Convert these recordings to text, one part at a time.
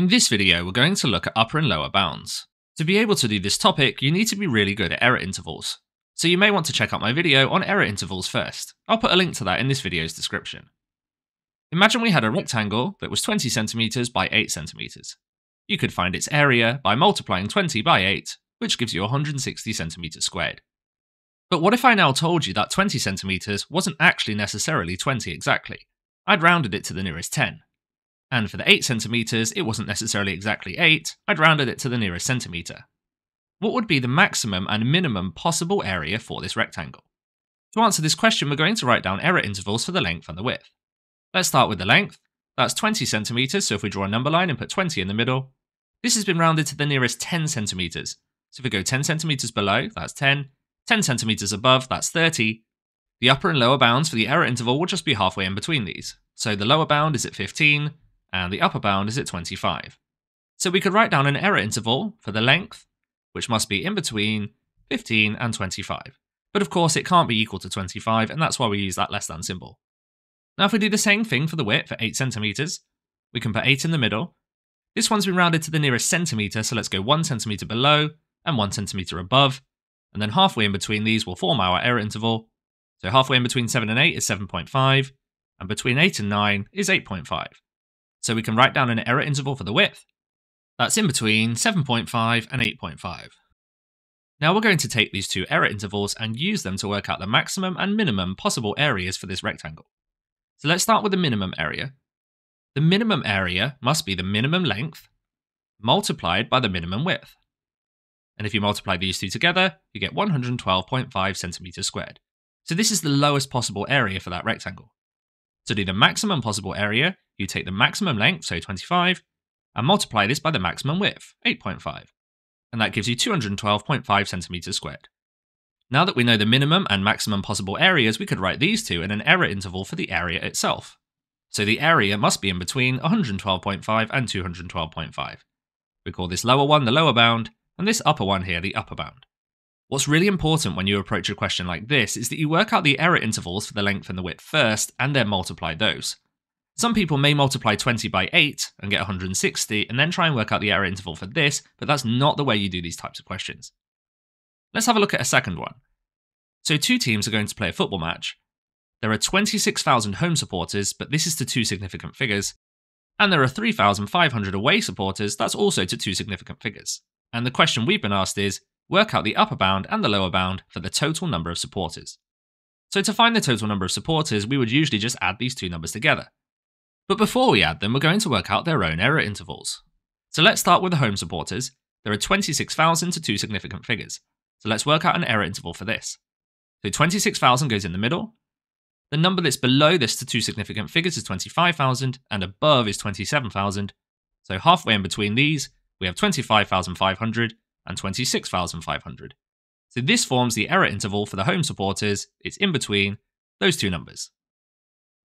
In this video, we're going to look at upper and lower bounds. To be able to do this topic, you need to be really good at error intervals. So you may want to check out my video on error intervals first. I'll put a link to that in this video's description. Imagine we had a rectangle that was 20 centimeters by 8 centimeters. You could find its area by multiplying 20 by 8, which gives you 160 centimeters squared. But what if I now told you that 20 centimeters wasn't actually necessarily 20 exactly? I'd rounded it to the nearest 10. And for the 8 centimeters, it wasn't necessarily exactly 8, I'd rounded it to the nearest centimeter. What would be the maximum and minimum possible area for this rectangle? To answer this question, we're going to write down error intervals for the length and the width. Let's start with the length. That's 20 centimeters, so if we draw a number line and put 20 in the middle, this has been rounded to the nearest 10 centimeters. So if we go 10 centimeters below, that's 10. 10 centimeters above, that's 30. The upper and lower bounds for the error interval will just be halfway in between these. So the lower bound is at 15, and the upper bound is at 25. So we could write down an error interval for the length, which must be in between 15 and 25. But of course, it can't be equal to 25, and that's why we use that less than symbol. Now if we do the same thing for the width at 8 centimeters, we can put 8 in the middle. This one's been rounded to the nearest centimeter, so let's go 1 centimeter below and 1 centimeter above, and then halfway in between these will form our error interval. So halfway in between 7 and 8 is 7.5, and between 8 and 9 is 8.5. So we can write down an error interval for the width. That's in between 7.5 and 8.5. Now we're going to take these two error intervals and use them to work out the maximum and minimum possible areas for this rectangle. So let's start with the minimum area. The minimum area must be the minimum length multiplied by the minimum width. And if you multiply these two together, you get 112.5 centimeters squared. So this is the lowest possible area for that rectangle. To do the maximum possible area, you take the maximum length, so 25, and multiply this by the maximum width, 8.5. And that gives you 212.5 centimeters squared. Now that we know the minimum and maximum possible areas, we could write these two in an error interval for the area itself. So the area must be in between 112.5 and 212.5. We call this lower one the lower bound, and this upper one here, the upper bound. What's really important when you approach a question like this is that you work out the error intervals for the length and the width first, and then multiply those. Some people may multiply 20 by 8 and get 160, and then try and work out the error interval for this, but that's not the way you do these types of questions. Let's have a look at a second one. So two teams are going to play a football match. There are 26,000 home supporters, but this is to two significant figures, and there are 3,500 away supporters, that's also to two significant figures. And the question we've been asked is, work out the upper bound and the lower bound for the total number of supporters. So to find the total number of supporters, we would usually just add these two numbers together. But before we add them, we're going to work out their own error intervals. So let's start with the home supporters. There are 26,000 to two significant figures. So let's work out an error interval for this. So 26,000 goes in the middle. The number that's below this to two significant figures is 25,000, and above is 27,000. So halfway in between these, we have 25,500 and 26,500. So this forms the error interval for the home supporters. It's in between those two numbers.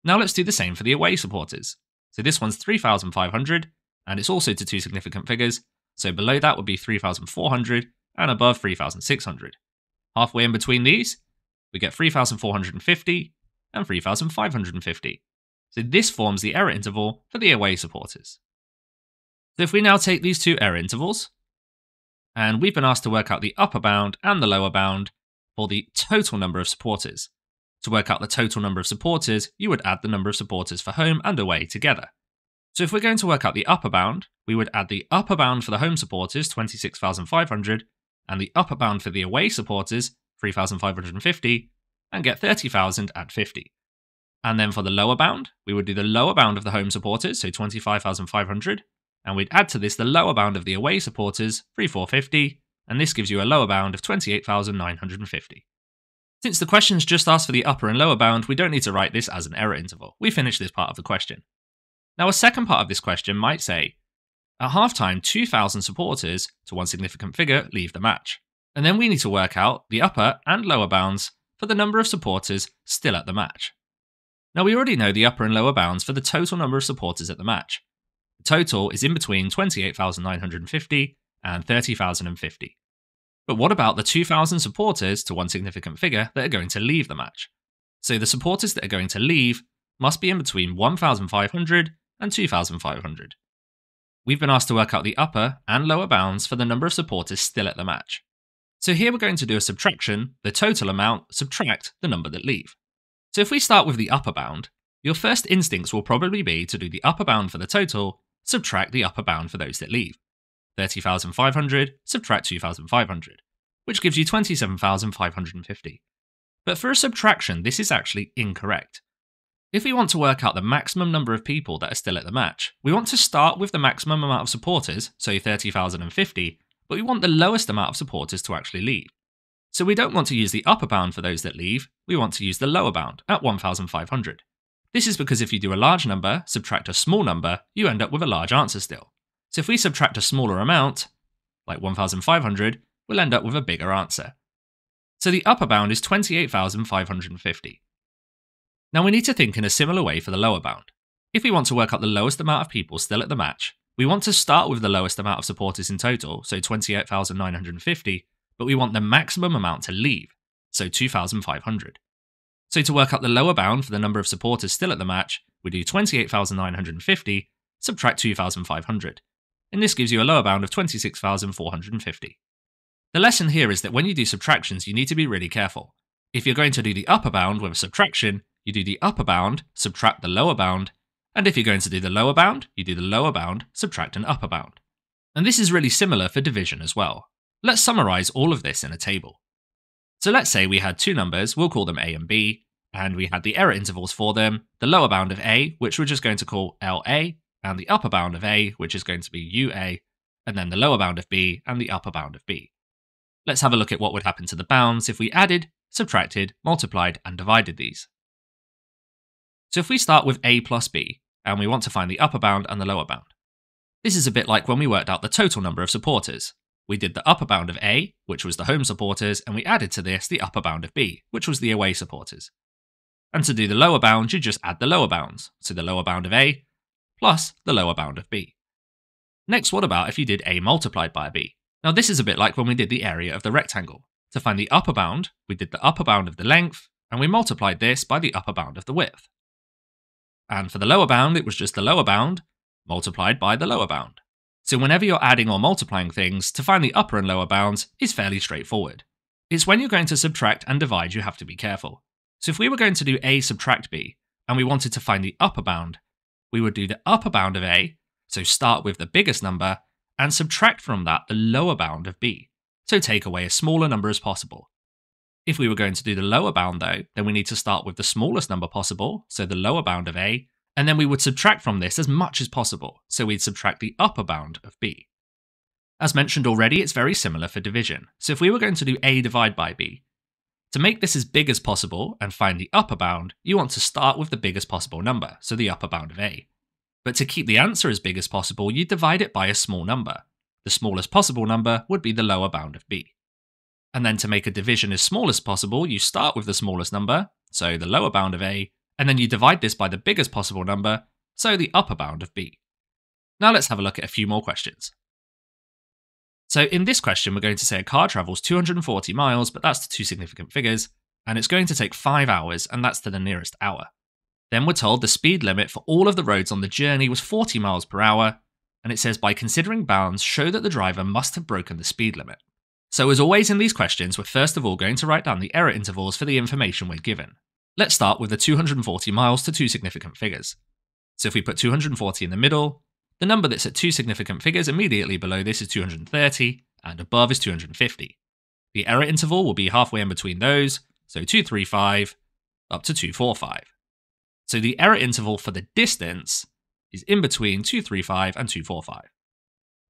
Now let's do the same for the away supporters. So this one's 3,500, and it's also to two significant figures. So below that would be 3,400 and above 3,600. Halfway in between these, we get 3,450 and 3,550. So this forms the error interval for the away supporters. So if we now take these two error intervals, and we've been asked to work out the upper bound and the lower bound for the total number of supporters. To work out the total number of supporters, you would add the number of supporters for home and away together. So if we're going to work out the upper bound, we would add the upper bound for the home supporters, 26,500, and the upper bound for the away supporters, 3,550, and get 30,000 at 50. And then for the lower bound, we would do the lower bound of the home supporters, so 25,500, and we'd add to this the lower bound of the away supporters, 3,450, and this gives you a lower bound of 28,950. Since the question's just asked for the upper and lower bound, we don't need to write this as an error interval. We finish this part of the question. Now a second part of this question might say, at halftime, 2,000 supporters to one significant figure leave the match. And then we need to work out the upper and lower bounds for the number of supporters still at the match. Now we already know the upper and lower bounds for the total number of supporters at the match. The total is in between 28,950 and 30,050. But what about the 2,000 supporters to one significant figure that are going to leave the match? So the supporters that are going to leave must be in between 1,500 and 2,500. We've been asked to work out the upper and lower bounds for the number of supporters still at the match. So here we're going to do a subtraction, the total amount, subtract the number that leave. So if we start with the upper bound, your first instincts will probably be to do the upper bound for the total, subtract the upper bound for those that leave. 30,500, subtract 2,500, which gives you 27,550. But for a subtraction, this is actually incorrect. If we want to work out the maximum number of people that are still at the match, we want to start with the maximum amount of supporters, so 30,050, but we want the lowest amount of supporters to actually leave. So we don't want to use the upper bound for those that leave, we want to use the lower bound at 1,500. This is because if you do a large number, subtract a small number, you end up with a large answer still. So if we subtract a smaller amount, like 1,500, we'll end up with a bigger answer. So the upper bound is 28,550. Now we need to think in a similar way for the lower bound. If we want to work out the lowest amount of people still at the match, we want to start with the lowest amount of supporters in total, so 28,950, but we want the maximum amount to leave, so 2,500. So to work out the lower bound for the number of supporters still at the match, we do 28,950, subtract 2,500, and this gives you a lower bound of 26,450. The lesson here is that when you do subtractions, you need to be really careful. If you're going to do the upper bound with a subtraction, you do the upper bound, subtract the lower bound, and if you're going to do the lower bound, you do the lower bound, subtract an upper bound. And this is really similar for division as well. Let's summarize all of this in a table. So let's say we had two numbers, we'll call them A and B, and we had the error intervals for them, the lower bound of A, which we're just going to call LA, and the upper bound of A, which is going to be UA, and then the lower bound of B and the upper bound of B. Let's have a look at what would happen to the bounds if we added, subtracted, multiplied, and divided these. So if we start with A plus B, and we want to find the upper bound and the lower bound. This is a bit like when we worked out the total number of supporters. We did the upper bound of A, which was the home supporters, and we added to this the upper bound of B, which was the away supporters. And to do the lower bound, you just add the lower bounds, so the lower bound of A plus the lower bound of B. Next, what about if you did A multiplied by B? Now this is a bit like when we did the area of the rectangle. To find the upper bound, we did the upper bound of the length, and we multiplied this by the upper bound of the width. And for the lower bound, it was just the lower bound multiplied by the lower bound. So whenever you're adding or multiplying things, to find the upper and lower bounds is fairly straightforward. It's when you're going to subtract and divide you have to be careful. So if we were going to do A subtract B, and we wanted to find the upper bound, we would do the upper bound of A, so start with the biggest number, and subtract from that the lower bound of B, so take away as small a number as possible. If we were going to do the lower bound though, then we need to start with the smallest number possible, so the lower bound of A, and then we would subtract from this as much as possible, so we'd subtract the upper bound of B. As mentioned already, it's very similar for division, so if we were going to do A divided by B, to make this as big as possible and find the upper bound, you want to start with the biggest possible number, so the upper bound of A. But to keep the answer as big as possible, you divide it by a small number. The smallest possible number would be the lower bound of B. And then to make a division as small as possible, you start with the smallest number, so the lower bound of A, and then you divide this by the biggest possible number, so the upper bound of B. Now let's have a look at a few more questions. So in this question, we're going to say a car travels 240 miles, but that's to two significant figures, and it's going to take 5 hours, and that's to the nearest hour. Then we're told the speed limit for all of the roads on the journey was 40 miles per hour, and it says by considering bounds, show that the driver must have broken the speed limit. So as always in these questions, we're first of all going to write down the error intervals for the information we're given. Let's start with the 240 miles to two significant figures. So if we put 240 in the middle, the number that's at two significant figures immediately below this is 230, and above is 250. The error interval will be halfway in between those, so 235 up to 245. So the error interval for the distance is in between 235 and 245.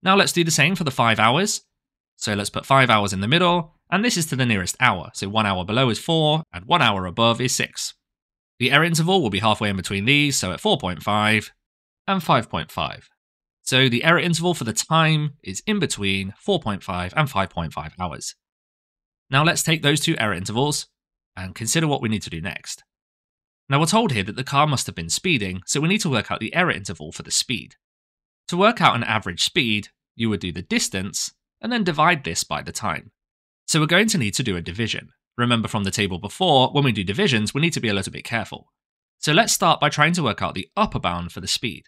Now let's do the same for the 5 hours. So let's put 5 hours in the middle, and this is to the nearest hour. So 1 hour below is 4, and 1 hour above is 6. The error interval will be halfway in between these, so at 4.5 and 5.5. So the error interval for the time is in between 4.5 and 5.5 hours. Now let's take those two error intervals and consider what we need to do next. Now we're told here that the car must have been speeding, so we need to work out the error interval for the speed. To work out an average speed, you would do the distance, and then divide this by the time. So we're going to need to do a division. Remember from the table before, when we do divisions, we need to be a little bit careful. So let's start by trying to work out the upper bound for the speed.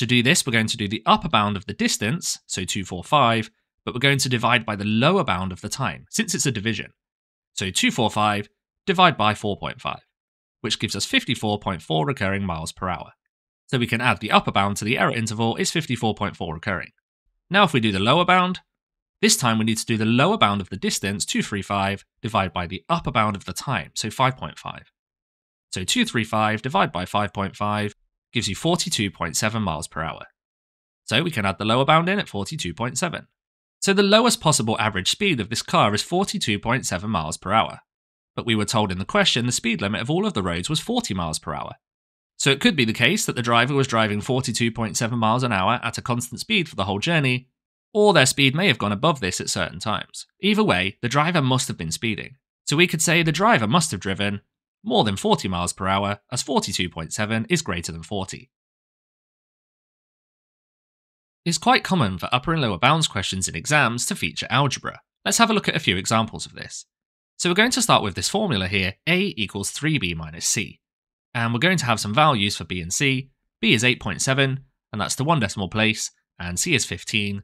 To do this, we're going to do the upper bound of the distance, so 245, but we're going to divide by the lower bound of the time, since it's a division. So 245 divided by 4.5, which gives us 54.4 recurring miles per hour. So we can add the upper bound to the error interval is 54.4 recurring. Now if we do the lower bound, this time we need to do the lower bound of the distance, 235, divided by the upper bound of the time, so 5.5. So 235 divided by 5.5 gives you 42.7 miles per hour. So we can add the lower bound in at 42.7. So the lowest possible average speed of this car is 42.7 miles per hour. But we were told in the question the speed limit of all of the roads was 40 miles per hour. So it could be the case that the driver was driving 42.7 miles an hour at a constant speed for the whole journey, or their speed may have gone above this at certain times. Either way, the driver must have been speeding. So we could say the driver must have driven more than 40 miles per hour, as 42.7 is greater than 40. It's quite common for upper and lower bounds questions in exams to feature algebra. Let's have a look at a few examples of this. So we're going to start with this formula here, A equals 3B minus C. And we're going to have some values for B and C. B is 8.7, and that's to one decimal place, and C is 15,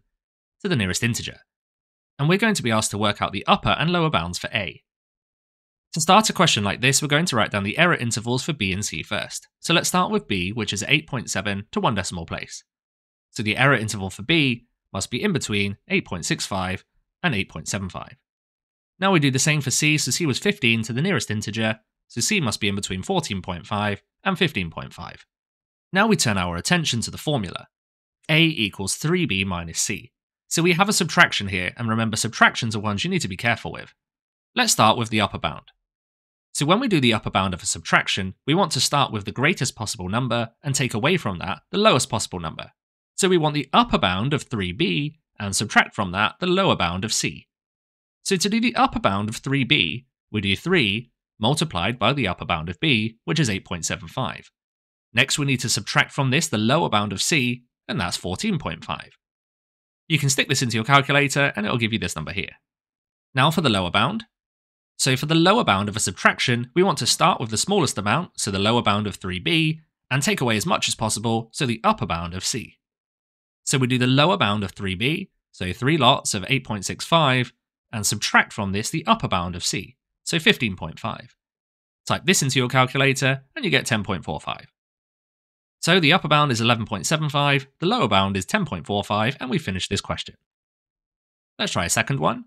to the nearest integer. And we're going to be asked to work out the upper and lower bounds for A. To start a question like this, we're going to write down the error intervals for B and C first. So let's start with B, which is 8.7 to one decimal place. So the error interval for B must be in between 8.65 and 8.75. Now we do the same for C, so C was 15 to the nearest integer, so C must be in between 14.5 and 15.5. Now we turn our attention to the formula. A equals 3B minus C. So we have a subtraction here, and remember, subtractions are ones you need to be careful with. Let's start with the upper bound. So when we do the upper bound of a subtraction, we want to start with the greatest possible number and take away from that the lowest possible number. So we want the upper bound of 3b and subtract from that the lower bound of c. So to do the upper bound of 3b, we do 3 multiplied by the upper bound of b, which is 8.75. Next, we need to subtract from this the lower bound of c, and that's 14.5. You can stick this into your calculator and it'll give you this number here. Now for the lower bound. So for the lower bound of a subtraction, we want to start with the smallest amount, so the lower bound of 3b, and take away as much as possible, so the upper bound of c. So we do the lower bound of 3b, so 3 lots of 8.65, and subtract from this the upper bound of c, so 15.5. Type this into your calculator and you get 10.45. So the upper bound is 11.75, the lower bound is 10.45, and we finish this question. Let's try a second one.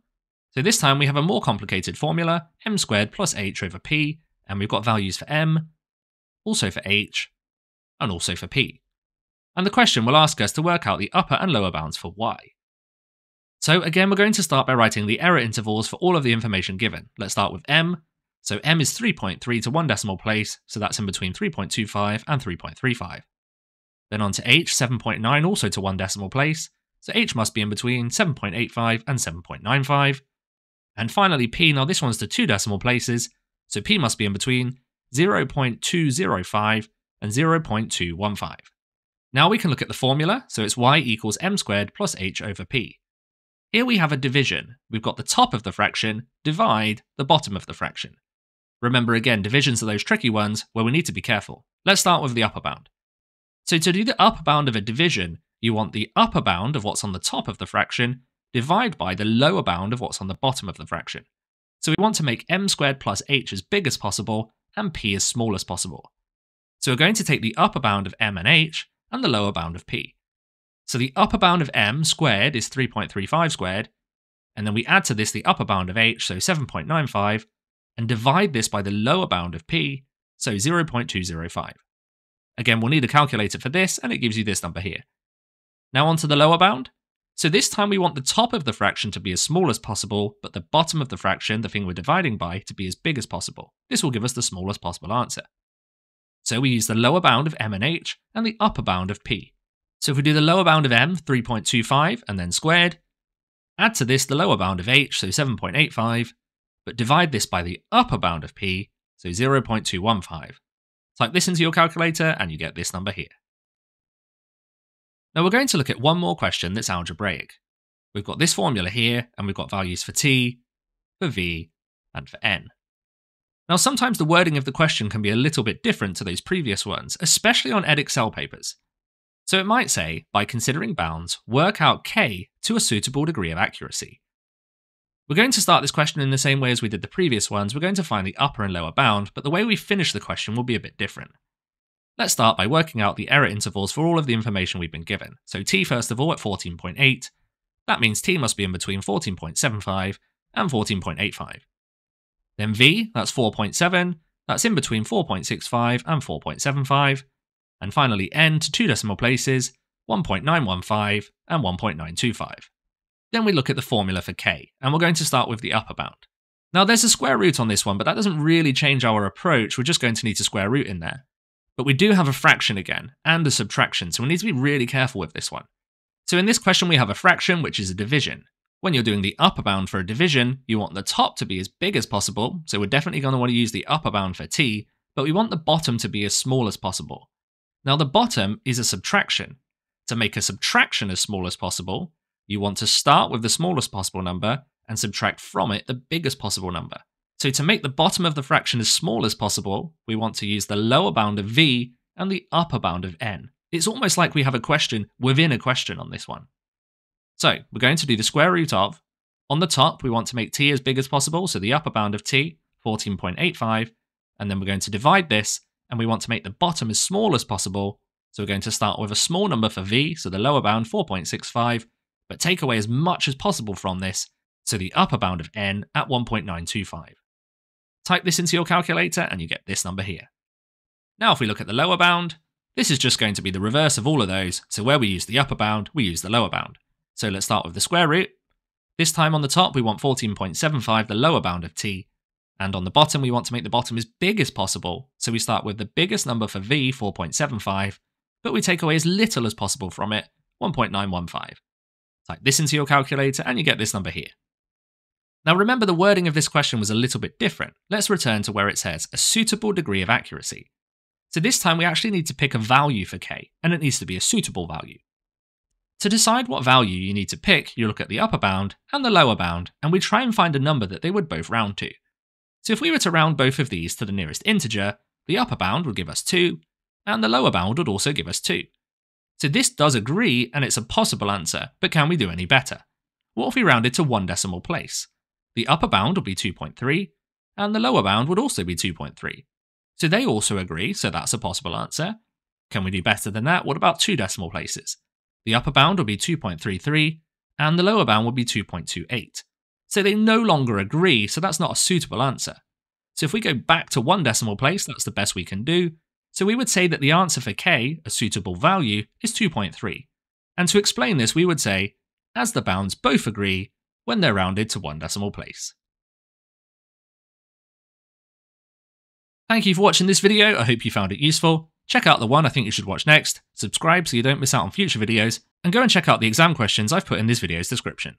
So this time we have a more complicated formula, m squared plus h over p, and we've got values for m, also for h, and also for p. And the question will ask us to work out the upper and lower bounds for y. So again, we're going to start by writing the error intervals for all of the information given. Let's start with m. So m is 3.3 to one decimal place, so that's in between 3.25 and 3.35. Then on to h, 7.9 also to one decimal place, so h must be in between 7.85 and 7.95. And finally p, now this one's to two decimal places, so p must be in between 0.205 and 0.215. Now we can look at the formula, so it's y equals m squared plus h over p. Here we have a division. We've got the top of the fraction, divide the bottom of the fraction. Remember again, divisions are those tricky ones where we need to be careful. Let's start with the upper bound. So to do the upper bound of a division, you want the upper bound of what's on the top of the fraction divide by the lower bound of what's on the bottom of the fraction. So we want to make m squared plus h as big as possible and p as small as possible. So we're going to take the upper bound of m and h and the lower bound of p. So the upper bound of m squared is 3.35 squared, and then we add to this the upper bound of h, so 7.95, and divide this by the lower bound of p, so 0.205. Again, we'll need a calculator for this, and it gives you this number here. Now onto the lower bound. So this time we want the top of the fraction to be as small as possible, but the bottom of the fraction, the thing we're dividing by, to be as big as possible. This will give us the smallest possible answer. So we use the lower bound of m and h and the upper bound of p. So if we do the lower bound of m, 3.25, and then squared, add to this the lower bound of h, so 7.85, but divide this by the upper bound of p, so 0.215. Type this into your calculator and you get this number here. Now we're going to look at one more question that's algebraic. We've got this formula here, and we've got values for t, for v, and for n. Now sometimes the wording of the question can be a little bit different to those previous ones, especially on Edexcel papers. So it might say, by considering bounds, work out k to a suitable degree of accuracy. We're going to start this question in the same way as we did the previous ones. We're going to find the upper and lower bound, but the way we finish the question will be a bit different. Let's start by working out the error intervals for all of the information we've been given. So t first of all at 14.8, that means t must be in between 14.75 and 14.85. Then v, that's 4.7, that's in between 4.65 and 4.75. And finally n to two decimal places, 1.915 and 1.925. Then we look at the formula for k, and we're going to start with the upper bound. Now there's a square root on this one, but that doesn't really change our approach. We're just going to need to square root in there. But we do have a fraction again, and a subtraction, so we need to be really careful with this one. So in this question we have a fraction, which is a division. When you're doing the upper bound for a division, you want the top to be as big as possible, so we're definitely going to want to use the upper bound for t, but we want the bottom to be as small as possible. Now the bottom is a subtraction. To make a subtraction as small as possible, you want to start with the smallest possible number and subtract from it the biggest possible number. So to make the bottom of the fraction as small as possible, we want to use the lower bound of v and the upper bound of n. It's almost like we have a question within a question on this one. So we're going to do the square root of, on the top we want to make t as big as possible, so the upper bound of t, 14.85, and then we're going to divide this, and we want to make the bottom as small as possible, so we're going to start with a small number for v, so the lower bound 4.65, but take away as much as possible from this, so the upper bound of n at 1.925. Type this into your calculator and you get this number here. Now if we look at the lower bound, this is just going to be the reverse of all of those, so where we use the upper bound, we use the lower bound. So let's start with the square root. This time on the top we want 14.75, the lower bound of t, and on the bottom we want to make the bottom as big as possible, so we start with the biggest number for v, 4.75, but we take away as little as possible from it, 1.915. Type this into your calculator and you get this number here. Now remember, the wording of this question was a little bit different. Let's return to where it says a suitable degree of accuracy. So this time we actually need to pick a value for k, and it needs to be a suitable value. To decide what value you need to pick, you look at the upper bound and the lower bound, and we try and find a number that they would both round to. So if we were to round both of these to the nearest integer, the upper bound would give us 2, and the lower bound would also give us 2. So this does agree, and it's a possible answer, but can we do any better? What if we rounded to one decimal place? The upper bound would be 2.3, and the lower bound would also be 2.3. So they also agree, so that's a possible answer. Can we do better than that? What about two decimal places? The upper bound would be 2.33, and the lower bound would be 2.28. So they no longer agree, so that's not a suitable answer. So if we go back to one decimal place, that's the best we can do. So we would say that the answer for k, a suitable value, is 2.3. And to explain this, we would say, as the bounds both agree, when they're rounded to one decimal place. Thank you for watching this video, I hope you found it useful. Check out the one I think you should watch next, subscribe so you don't miss out on future videos, and go and check out the exam questions I've put in this video's description.